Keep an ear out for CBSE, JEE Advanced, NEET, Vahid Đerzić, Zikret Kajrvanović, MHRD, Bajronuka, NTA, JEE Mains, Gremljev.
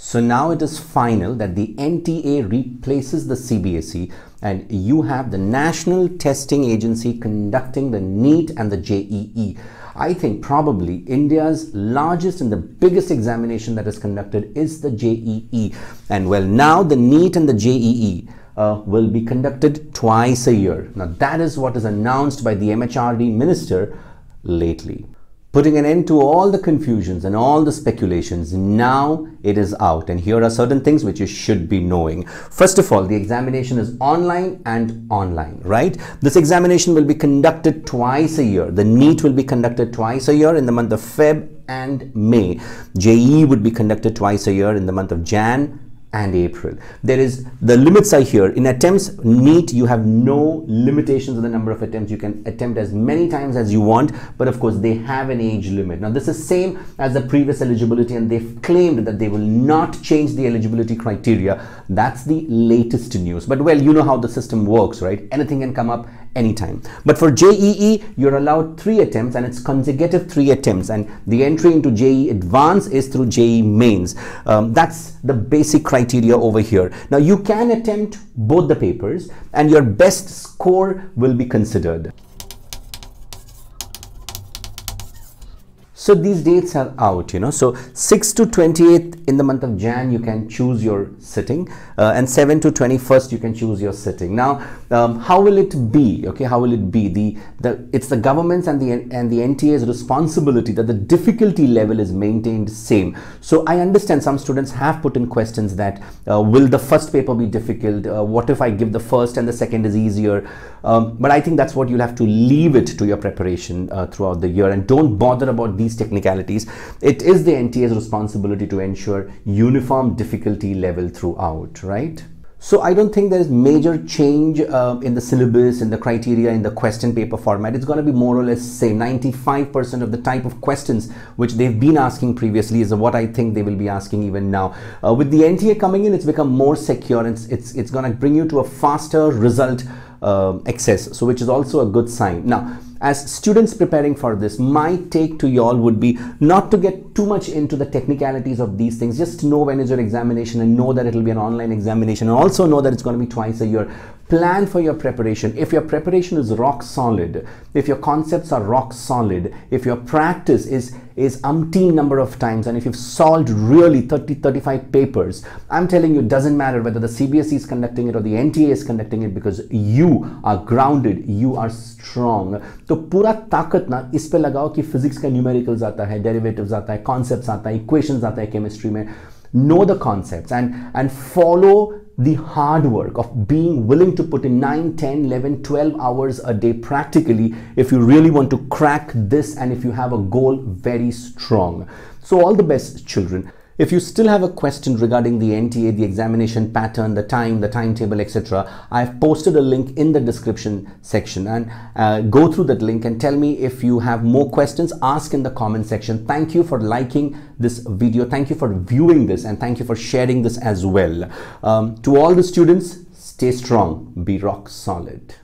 So now it is final that the NTA replaces the CBSE and you have the National Testing Agency conducting the NEET and the JEE. I think probably India's largest and the biggest examination that is conducted is the JEE. And well, now the NEET and the JEE will be conducted twice a year. Now that is what is announced by the MHRD minister lately. Putting an end to all the confusions and all the speculations, now it is out, and here are certain things which you should be knowing. First of all, the examination is online and online, right? This examination will be conducted twice a year. The NEET will be conducted twice a year in the month of Feb and May. JEE would be conducted twice a year in the month of Jan and April. The limits are here. In attempts, NEET, you have no limitations on the number of attempts. You can attempt as many times as you want, but of course they have an age limit. Now this is same as the previous eligibility, and they've claimed that they will not change the eligibility criteria. That's the latest news. But well, you know how the system works, right? Anything can come up anytime. But for JEE, you're allowed 3 attempts, and it's consecutive 3 attempts, and the entry into JEE Advanced is through JEE Mains. That's the basic criteria over here. Now you can attempt both the papers and your best score will be considered. So these dates are out, you know, so 6th to 28th in the month of Jan, you can choose your sitting, and 7th to 21st, you can choose your sitting. Now, how will it be? Okay, how will it be? It's the government's and the NTA's responsibility that the difficulty level is maintained same. So I understand some students have put in questions that, will the first paper be difficult? What if I give the first and the second is easier? But I think that's what you'll have to leave it to your preparation throughout the year, and don't bother about these technicalities. It is the NTA's responsibility to ensure uniform difficulty level throughout, right? So I don't think there is major change in the syllabus, in the criteria, in the question paper format. It's going to be more or less same. 95% of the type of questions which they've been asking previously is what I think they will be asking even now. With the NTA coming in, it's become more secure, and it's going to bring you to a faster result access, so which is also a good sign. Now, as students preparing for this, my take to y'all would be not to get too much into the technicalities of these things. Just know when is your examination, and know that it will be an online examination, and also know that it's going to be twice a year. Plan for your preparation. If your preparation is rock solid, if your concepts are rock solid, if your practice is umpteen number of times, and if you've solved really 30-35 papers, I'm telling you, it doesn't matter whether the CBSE is conducting it or the NTA is conducting it, because you are grounded, you are strong. तो पूरा ताकत ना इस पे लगाओ कि physics का numericals आता है, डेरिवेटिव्स आता है, कॉन्सेप्ट्स आता है, इक्वेशंस आता है केमिस्ट्री में. Know the concepts and follow the hard work of being willing to put in 9, 10, 11, 12 hours a day practically if you really want to crack this, and if you have a goal very strong. So all the best, children. If you still have a question regarding the NTA, the examination pattern, the time, the timetable, etc., I've posted a link in the description section, and go through that link and tell me if you have more questions. Ask in the comment section. Thank you for liking this video. Thank you for viewing this, and thank you for sharing this as well. To all the students, stay strong, be rock solid.